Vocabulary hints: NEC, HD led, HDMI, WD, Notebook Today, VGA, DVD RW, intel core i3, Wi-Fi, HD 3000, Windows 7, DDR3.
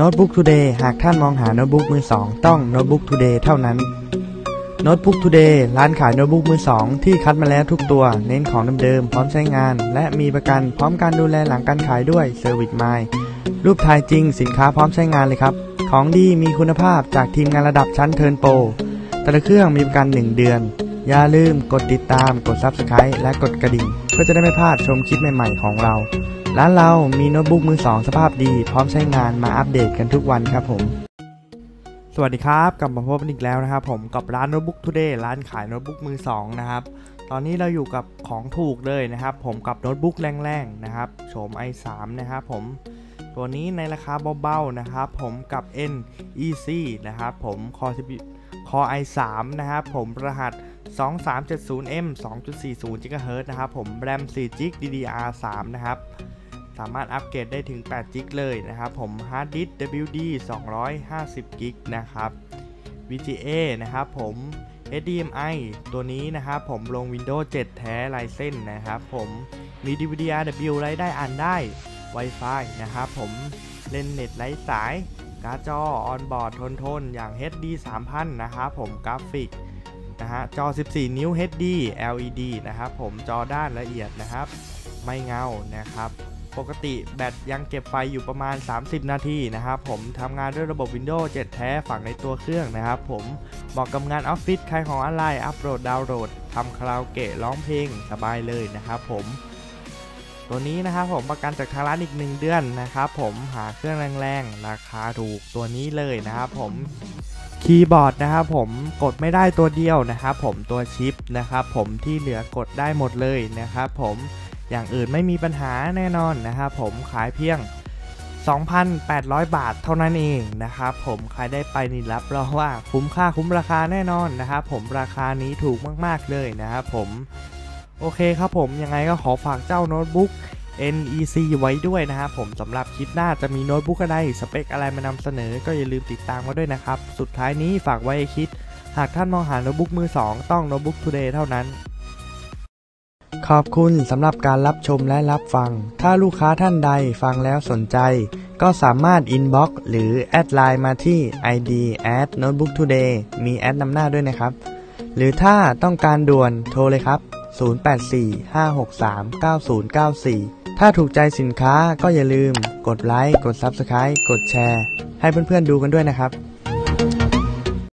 Notebook Today หากท่านมองหาโน้ตบุ๊กมือสองต้อง Notebook Today เท่านั้น Notebook Today ร้านขายโน้ตบุ๊กมือสองที่คัดมาแล้วทุกตัวเน้นของเดิมๆพร้อมใช้งานและมีประกันพร้อมการดูแลหลังการขายด้วย Service My รูปถ่ายจริงสินค้าพร้อมใช้งานเลยครับของดีมีคุณภาพจากทีมงานระดับชั้นเทิร์นโปรแต่ละเครื่องมีประกัน1 เดือนอย่าลืมกดติดตามกด Subscribe และกดกระดิ่งเพื่อจะได้ไม่พลาดชมคลิปใหม่ๆของเราร้านเรามีโน้ตบุ๊กมือสองสภาพดีพร้อมใช้งานมาอัปเดตกันทุกวันครับผมสวัสดีครับกลับมาพบกันอีกแล้วนะครับผมกับร้าน Notebook Today ร้านขายโน้ตบุ๊กมือสองนะครับตอนนี้เราอยู่กับของถูกเลยนะครับผมกับโน้ตบุ๊กแรงๆนะครับโฉม i3 นะครับผมตัวนี้ในราคาเบาๆนะครับผมกับ NEC นะครับผมCore i3 นะครับผมรหัส 2370M 2.40 GHz นะครับผมแรม 4GB DDR3 นะครับสามารถอัปเกรดได้ถึง 8GB เลยนะครับผมฮาร์ดดิสก์ WD 250GB นะครับ VGA นะครับผม HDMI ตัวนี้นะครับผมลง Windows 7 แท้ลายเส้นนะครับผมมี DVD RW ไร้ได้อ่านได้ Wi-Fi นะครับผมเล่นเน็ตไร้สายการ์ดจอออนบอร์ดทนอย่าง HD 3000 นะครับผมกราฟิกนะฮะจอ 14 นิ้ว HD LED นะครับผมจอด้านละเอียดนะครับไม่เงานะครับปกติแบตยังเก็บไฟอยู่ประมาณ30นาทีนะครับผมทำงานด้วยระบบ Windows 7 แท้ฝังในตัวเครื่องนะครับผมเหมาะกับงานออฟฟิศขายของออนไลน์อัปโหลดดาวน์โหลดทำคาราโอเกะร้องเพลงสบายเลยนะครับผมตัวนี้นะครับผมประกันจากทางร้านอีก1 เดือนนะครับผมหาเครื่องแรงๆราคาถูกตัวนี้เลยนะครับผมคีย์บอร์ดนะครับผมกดไม่ได้ตัวเดียวนะครับผมตัวชิปนะครับผมที่เหลือกดได้หมดเลยนะครับผมอย่างอื่นไม่มีปัญหาแน่นอนนะครับผมขายเพียง 2,800 บาทเท่านั้นเองนะครับผมใครได้ไปนี่รับรองว่าคุ้มค่าคุ้มราคาแน่นอนนะครับผมราคานี้ถูกมากๆเลยนะครับผมโอเคครับผมยังไงก็ขอฝากเจ้าโน้ตบุ๊ก NEC ไว้ด้วยนะครับผมสำหรับคลิปหน้าจะมีโน้ตบุ๊กอะไรสเปคอะไรมานำเสนอก็อย่าลืมติดตามมาด้วยนะครับสุดท้ายนี้ฝากไว้คิดหากท่านมองหาโน้ตบุ๊กมือสองต้อง Notebook Today เท่านั้นขอบคุณสำหรับการรับชมและรับฟังถ้าลูกค้าท่านใดฟังแล้วสนใจก็สามารถ inbox หรือแอดไลน์มาที่ ID @notebooktoday มีแอดนำหน้าด้วยนะครับหรือถ้าต้องการด่วนโทรเลยครับ0845639094 ถ้าถูกใจสินค้าก็อย่าลืมกดไลค์กด Subscribe กดแชร์ให้เพื่อนๆดูกันด้วยนะครับ